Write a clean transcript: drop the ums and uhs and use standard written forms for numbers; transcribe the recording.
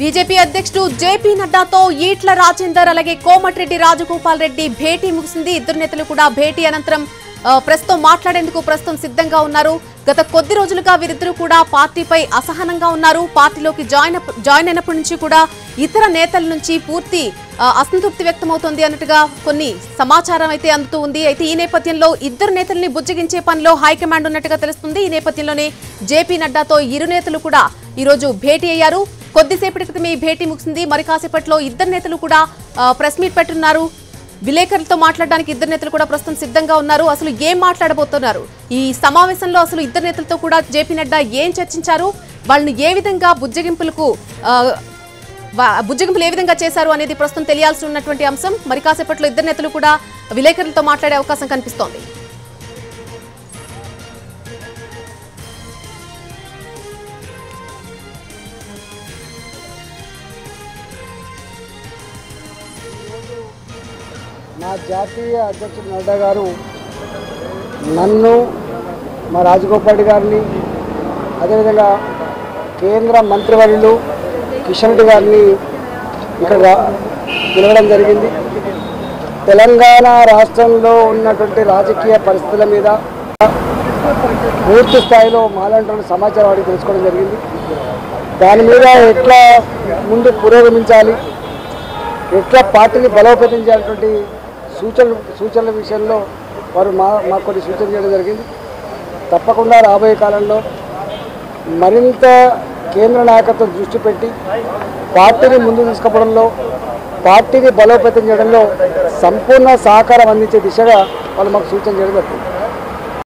BJP अध्यक्षुडु JP Nadda तो ఈట్ల రాజేందర్ అలాగే కోమటిరెడ్డి రాజగోపాల్ రెడ్డి భేటీ ముగిసింది। ఇద్దరు నేతలు కూడా భేటీ అనంతరం ప్రస్తుతం మాట్లాడేందుకు ప్రస్తుతం సిద్ధంగా ఉన్నారు। గత కొద్ది రోజులుగా వీరిద్దరూ కూడా పార్టీపై అసహనంగా ఉన్నారు। పార్టీలోకి జాయిన్ అయినప్పటి నుంచి కూడా ఇతర నేతల నుంచి పూర్తి అసంతృప్తి వ్యక్తమవుతోంది అన్నట్టుగా కొన్ని సమాచారం అయితే అందుతూ ఉంది। అయితే ఈ నేపథ్యంలో ఇద్దరు నేతల్ని బుజ్జగించే పనిలో హై కమాండ్ ఉన్నట్టుగా తెలుస్తుంది। ఈ నేపథ్యంలోనే జేపీ నడ్డాతో ఇరు నేతలు కూడా ఈ రోజు భేటీ అయ్యారు। కొద్దిసేపటి క్రితం ఈ భేటీ ముగిసింది। మరి కాసేపట్లో ఇద్దరు నేతలు కూడా ప్రెస్ మీట్ పెట్టున్నారు। విలేకరులతో మాట్లాడడానికి ఇద్దరు నేతలు కూడా ప్రస్తుతం సిద్ధంగా ఉన్నారు। అసలు ఏం మాట్లాడబోతున్నారు ఈ సమావేశంలో, అసలు ఇద్దరు నేతలతో కూడా జేపీ నడ్డా ఏం చర్చించారు, వాళ్ళని ఏ విధంగా బుజ్జగింపులు ఏ విధంగా చేశారు అనేది ప్రస్తుతం తెలియాల్సి ఉన్నటువంటి అంశం। మరి కాసేపట్లో ఇద్దరు నేతలు కూడా విలేకరులతో మాట్లాడే అవకాశం కనిపిస్తోంది। నా జాతీయ అధ్యక్షుడు నడ్డా గారు నన్ను, మా రాజగోపాల్ గారిని, అదేవిధంగా కేంద్ర మంత్రివర్యులు కిషన్ రెడ్డి గారిని ఇక్కడ పిలవడం జరిగింది। తెలంగాణ రాష్ట్రంలో ఉన్నటువంటి రాజకీయ పరిస్థితుల మీద పూర్తి స్థాయిలో మాలంటి సమాచారం అడిగి తెలుసుకోవడం జరిగింది। దాని మీద ఎట్లా ముందు పురోగమించాలి, ఎట్లా పార్టీని బలోపేతం చేయాలన్నటువంటి సూచనల విషయంలో వారు మాకు కొన్ని సూచనలు చేయడం జరిగింది। తప్పకుండా రాబోయే కాలంలో మరింత కేంద్ర నాయకత్వం దృష్టి పెట్టి పార్టీని ముందు తీసుకుపోవడంలో, పార్టీని బలోపేతం చేయడంలో సంపూర్ణ సహకారం అందించే దిశగా వాళ్ళు మాకు సూచన చేయడం జరిగింది।